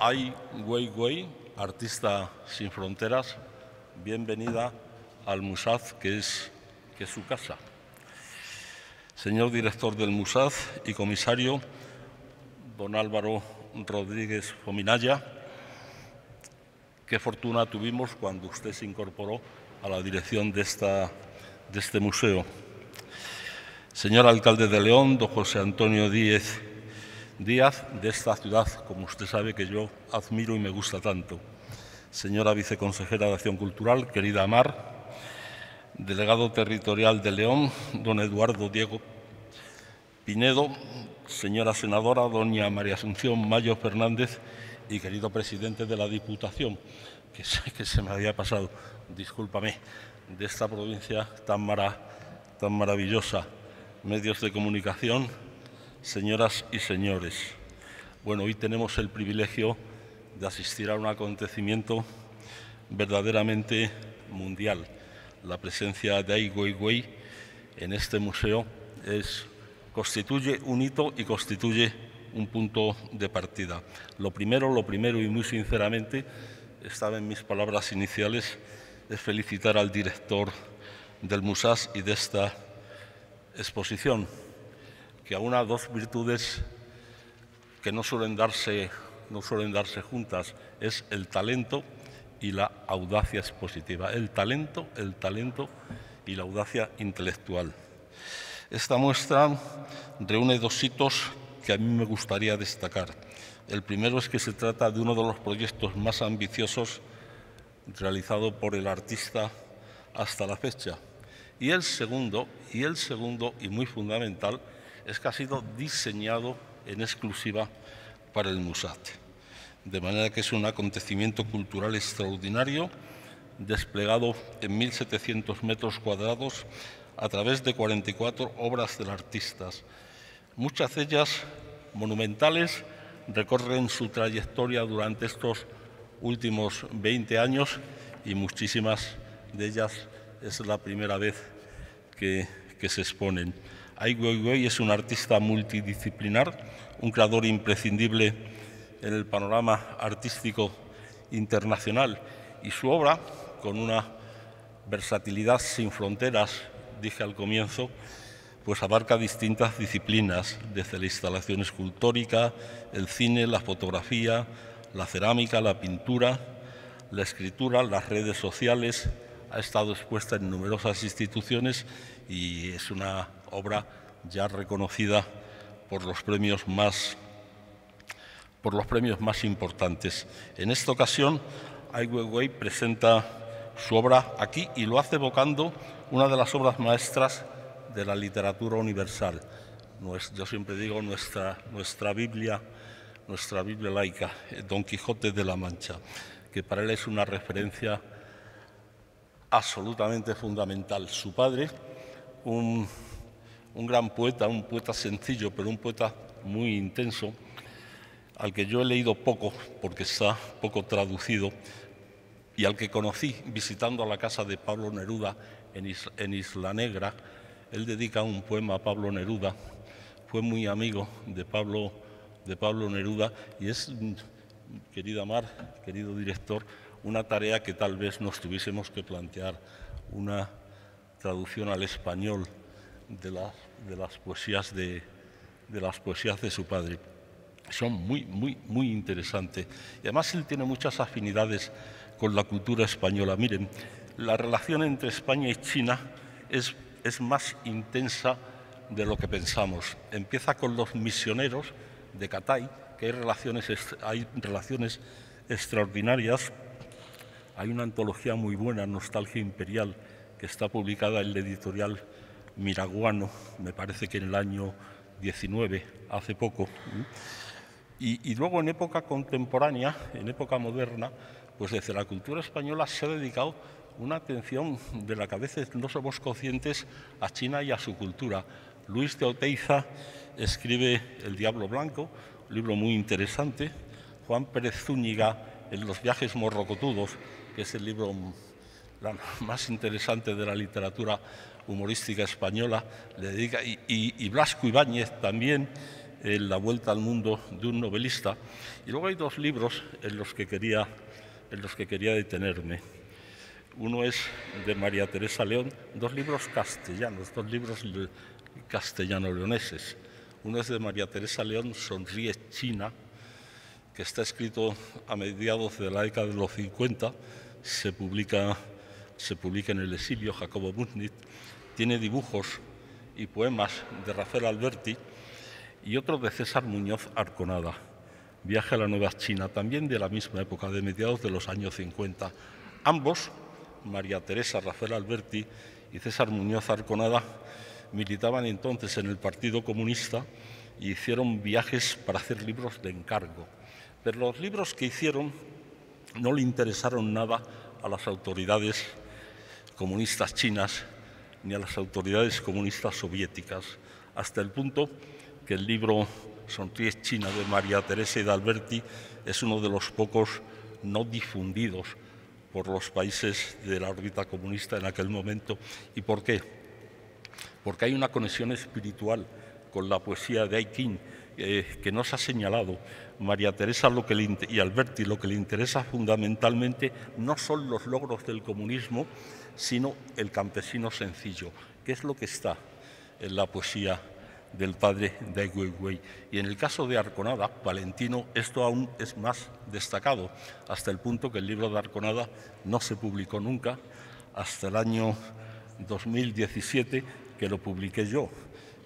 Ai Weiwei, artista sin fronteras, bienvenida al MUSAF, que es su casa. Señor director del MUSAF y comisario, don Álvaro Rodríguez Fominaya, qué fortuna tuvimos cuando usted se incorporó a la dirección de este museo. Señor alcalde de León, don José Antonio Díaz, de esta ciudad, como usted sabe, que yo admiro y me gusta tanto. Señora viceconsejera de Acción Cultural, querida Mar, delegado territorial de León, don Eduardo Diego Pinedo, señora senadora, doña María Asunción Mayo Fernández y querido presidente de la Diputación, que sé que se me había pasado, discúlpame, de esta provincia tan maravillosa, medios de comunicación, señoras y señores. Bueno, hoy tenemos el privilegio de asistir a un acontecimiento verdaderamente mundial. La presencia de Ai Weiwei en este museo constituye un hito y constituye un punto de partida. Lo primero y muy sinceramente, estaba en mis palabras iniciales, es felicitar al director del MUSAS y de esta exposición, que aúna dos virtudes que no suelen darse juntas, es el talento y la audacia expositiva, el talento y la audacia intelectual. Esta muestra reúne dos hitos que a mí me gustaría destacar. El primero es que se trata de uno de los proyectos más ambiciosos realizado por el artista hasta la fecha. Y el segundo y muy fundamental, es que ha sido diseñado en exclusiva para el MUSAT. De manera que es un acontecimiento cultural extraordinario, desplegado en 1.700 metros cuadrados a través de 44 obras del artista. Muchas de ellas monumentales, recorren su trayectoria durante estos últimos 20 años y muchísimas de ellas es la primera vez que se exponen. Ai Weiwei es un artista multidisciplinar, un creador imprescindible en el panorama artístico internacional y su obra, con una versatilidad sin fronteras, dije al comienzo, pues abarca distintas disciplinas, desde la instalación escultórica, el cine, la fotografía, la cerámica, la pintura, la escritura, las redes sociales. Ha estado expuesta en numerosas instituciones y es una obra ya reconocida por los premios más importantes. En esta ocasión, Ai Weiwei presenta su obra aquí y lo hace evocando una de las obras maestras de la literatura universal. Yo siempre digo nuestra Biblia laica, Don Quijote de la Mancha, que para él es una referencia absolutamente fundamental. Su padre, un gran poeta, un poeta sencillo, pero un poeta muy intenso, al que yo he leído poco, porque está poco traducido, y al que conocí visitando a la casa de Pablo Neruda en Isla Negra. Él dedica un poema a Pablo Neruda, fue muy amigo de Pablo Neruda, y es, querida Mar, querido director, una tarea que tal vez nos tuviésemos que plantear, una traducción al español de las poesías de su padre. Son muy interesantes. Y además él tiene muchas afinidades con la cultura española. Miren, la relación entre España y China es más intensa de lo que pensamos. Empieza con los misioneros de Catay, que hay relaciones extraordinarias. Hay una antología muy buena, Nostalgia Imperial, que está publicada en la editorial Miraguano, me parece que en el año 19, hace poco. Y luego en época contemporánea, en época moderna, pues desde la cultura española se ha dedicado una atención de la que a veces no somos conscientes a China y a su cultura. Luis de Oteiza escribe El diablo blanco, un libro muy interesante. Juan Pérez Zúñiga en Los viajes morrocotudos, que es el libro más interesante de la literatura humorística española, le dedica, y Blasco Ibáñez también, La vuelta al mundo de un novelista. Y luego hay dos libros en los que quería detenerme. Uno es de María Teresa León, dos libros castellanos, dos libros castellano-leoneses. Uno es de María Teresa León, Sonríe China, que está escrito a mediados de la década de los 50, se publica en el exilio, Jacobo Bunnit, tiene dibujos y poemas de Rafael Alberti, y otro de César Muñoz Arconada, Viaje a la Nueva China, también de la misma época, de mediados de los años 50. Ambos, María Teresa, Rafael Alberti y César Muñoz Arconada, militaban entonces en el Partido Comunista y hicieron viajes para hacer libros de encargo. Pero los libros que hicieron no le interesaron nada a las autoridades comunistas chinas ni a las autoridades comunistas soviéticas, hasta el punto que el libro Sonríe China de María Teresa y de Alberti es uno de los pocos no difundidos por los países de la órbita comunista en aquel momento. ¿Y por qué? Porque hay una conexión espiritual con la poesía de Ai Qing que nos ha señalado. María Teresa y Alberti lo que le interesa fundamentalmente no son los logros del comunismo, sino el campesino sencillo, que es lo que está en la poesía del padre de Ai Weiwei. Y en el caso de Arconada, Valentino, esto aún es más destacado, hasta el punto que el libro de Arconada no se publicó nunca, hasta el año 2017, que lo publiqué yo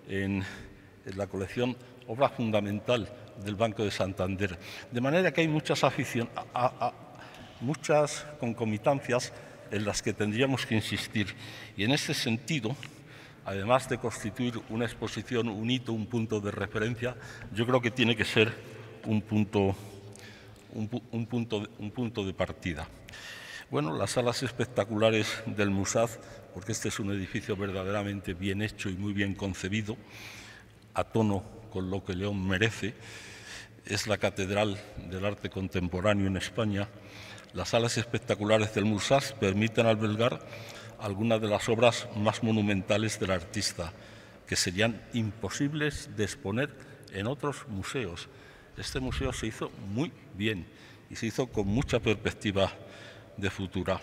en la colección Obra Fundamental del Banco de Santander. De manera que hay muchas concomitancias en las que tendríamos que insistir. Y en este sentido, además de constituir una exposición, un hito, un punto de referencia, yo creo que tiene que ser un punto de partida. Bueno, las salas espectaculares del MUSAF, porque este es un edificio verdaderamente bien hecho y muy bien concebido, a tono con lo que León merece, es la catedral del arte contemporáneo en España. Las salas espectaculares del MUSAF permiten albergar algunas de las obras más monumentales del artista, que serían imposibles de exponer en otros museos. Este museo se hizo muy bien y se hizo con mucha perspectiva de futuro.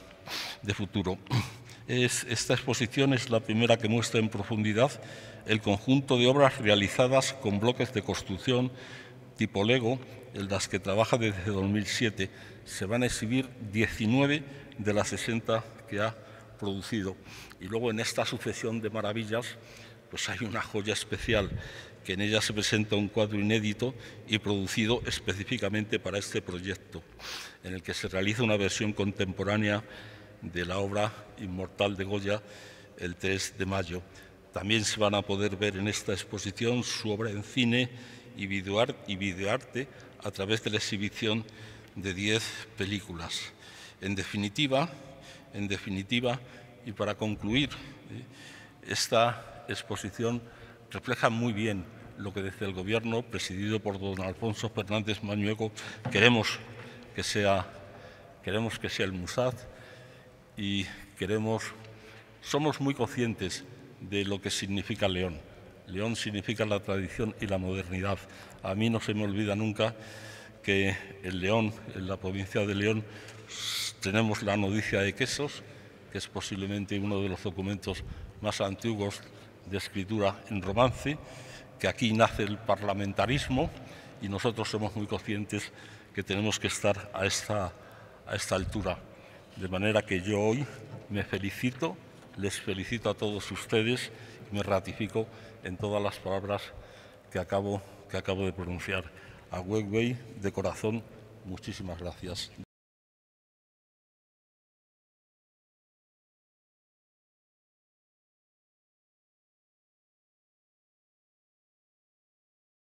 Esta exposición es la primera que muestra en profundidad el conjunto de obras realizadas con bloques de construcción tipo Lego, en las que trabaja desde 2007. Se van a exhibir 19 de las 60 que ha producido. Y luego en esta sucesión de maravillas, pues hay una joya especial, que en ella se presenta un cuadro inédito y producido específicamente para este proyecto, en el que se realiza una versión contemporánea de la obra inmortal de Goya, el 3 de mayo. También se van a poder ver en esta exposición su obra en cine y videoarte a través de la exhibición de 10 películas. En definitiva, y para concluir, esta exposición refleja muy bien lo que desde el Gobierno, presidido por don Alfonso Fernández Mañueco, queremos que sea el MUSAT, y somos muy conscientes de lo que significa León. León significa la tradición y la modernidad. A mí no se me olvida nunca que en León, en la provincia de León, tenemos la Noticia de Quesos, que es posiblemente uno de los documentos más antiguos de escritura en romance, que aquí nace el parlamentarismo, y nosotros somos muy conscientes que tenemos que estar a esta altura. De manera que yo hoy me felicito, les felicito a todos ustedes, y me ratifico en todas las palabras que acabo de pronunciar. A Weiwei, de corazón, muchísimas gracias.